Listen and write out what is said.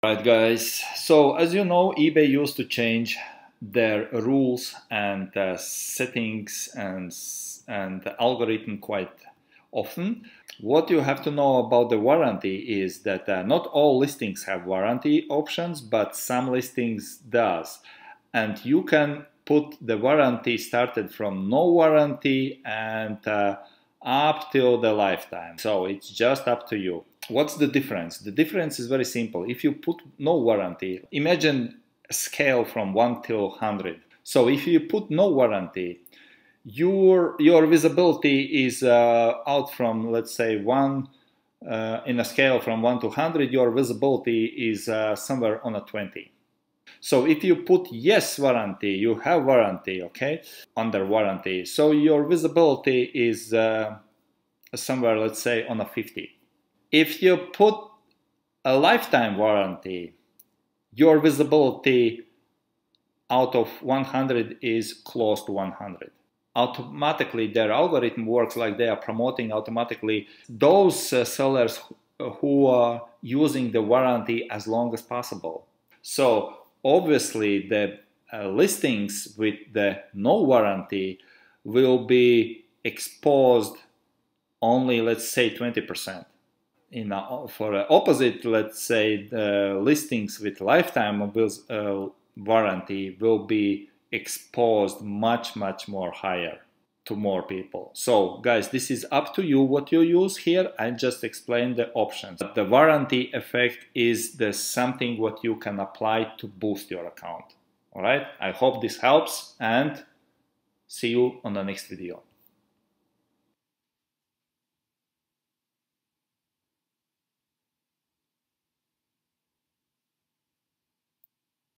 Alright guys, so as you know, eBay used to change their rules and settings and the algorithm quite often. What you have to know about the warranty is that not all listings have warranty options, but some listings does. And you can put the warranty started from no warranty and up till the lifetime. So it's just up to you. What's the difference? The difference is very simple. If you put no warranty, imagine a scale from 1 till 100. So if you put no warranty, your visibility is out from, let's say, in a scale from 1 to 100, your visibility is somewhere on a 20. So if you put yes warranty, you have warranty, okay, under warranty. So your visibility is somewhere, let's say, on a 50. If you put a lifetime warranty, your visibility out of 100 is close to 100. Automatically, their algorithm works like they are promoting automatically those sellers who are using the warranty as long as possible. So obviously, the listings with the no warranty will be exposed only, let's say, 20%. For the opposite, let's say the listings with lifetime warranty will be exposed much more higher to more people. So guys, this is up to you what you use here. I just explained the options. The warranty effect is something what you can apply to boost your account. All right, I hope this helps and see you on the next video.